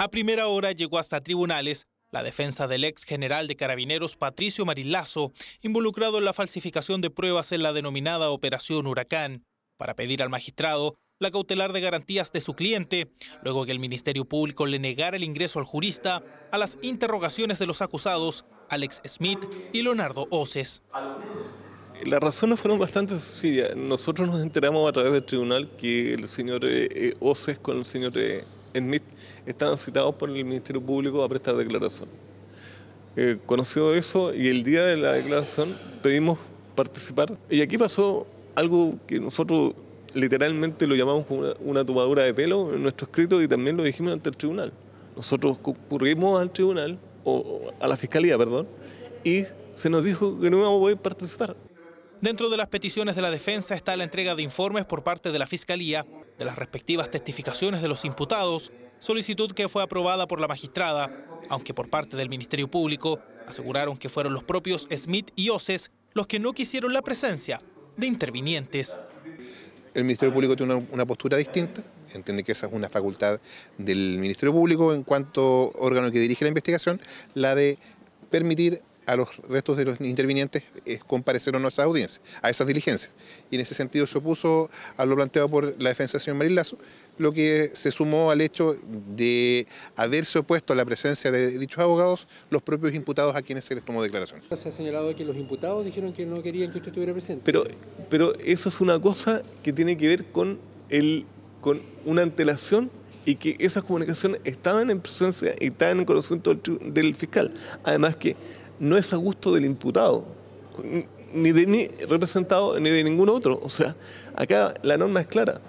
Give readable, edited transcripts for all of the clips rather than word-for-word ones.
A primera hora llegó hasta tribunales la defensa del ex general de Carabineros Patricio Marín Lazo, involucrado en la falsificación de pruebas en la denominada Operación Huracán, para pedir al magistrado la cautelar de garantías de su cliente, luego que el Ministerio Público le negara el ingreso al jurista a las interrogaciones de los acusados Alex Smith y Leonardo Osses. Las razones fueron bastante sencillas. Nosotros nos enteramos a través del tribunal que el señor Osses con el señor Smith estaban citados por el Ministerio Público a prestar declaración. Conocido eso, y el día de la declaración pedimos participar. Y aquí pasó algo que nosotros literalmente lo llamamos como una tomadura de pelo en nuestro escrito, y también lo dijimos ante el tribunal. Nosotros concurrimos al tribunal, o a la fiscalía, perdón, y se nos dijo que no íbamos a poder participar. Dentro de las peticiones de la defensa está la entrega de informes por parte de la fiscalía de las respectivas testificaciones de los imputados, solicitud que fue aprobada por la magistrada, aunque por parte del Ministerio Público aseguraron que fueron los propios Smith y Osses los que no quisieron la presencia de intervinientes. El Ministerio Público tiene una postura distinta, entiende que esa es una facultad del Ministerio Público en cuanto órgano que dirige la investigación, la de permitir a los restos de los intervinientes comparecer o no a esas audiencias, a esas diligencias. Y en ese sentido se opuso a lo planteado por la defensa del señor Marín Lazo, lo que se sumó al hecho de haberse opuesto a la presencia de dichos abogados los propios imputados a quienes se les tomó declaración. Se ha señalado que los imputados dijeron que no querían que usted estuviera presente. Pero eso es una cosa que tiene que ver con una antelación, y que esas comunicaciones estaban en presencia y estaban en conocimiento del fiscal. Además que no es a gusto del imputado, ni de mi representado, ni de ningún otro. O sea, acá la norma es clara.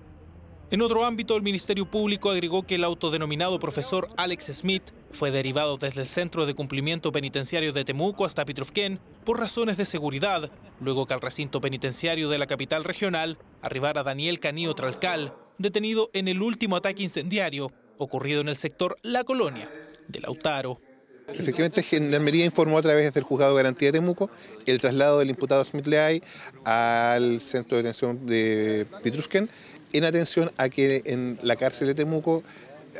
En otro ámbito, el Ministerio Público agregó que el autodenominado profesor Alex Smith fue derivado desde el Centro de Cumplimiento Penitenciario de Temuco hasta Pitrufquén por razones de seguridad, luego que al recinto penitenciario de la capital regional arribara Daniel Canío Tralcal, detenido en el último ataque incendiario ocurrido en el sector La Colonia de Lautaro. Efectivamente, Gendarmería informó a través del Juzgado de Garantía de Temuco el traslado del imputado Smithley al centro de detención de Pitrufquén, en atención a que en la cárcel de Temuco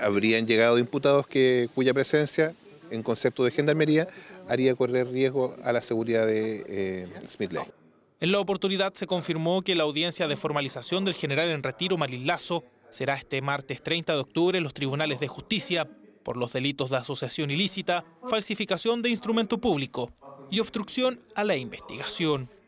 habrían llegado imputados cuya presencia, en concepto de Gendarmería, haría correr riesgo a la seguridad de Smithley. En la oportunidad se confirmó que la audiencia de formalización del general en retiro Marín Lazo será este martes 30 de octubre en los tribunales de justicia, por los delitos de asociación ilícita, falsificación de instrumento público y obstrucción a la investigación.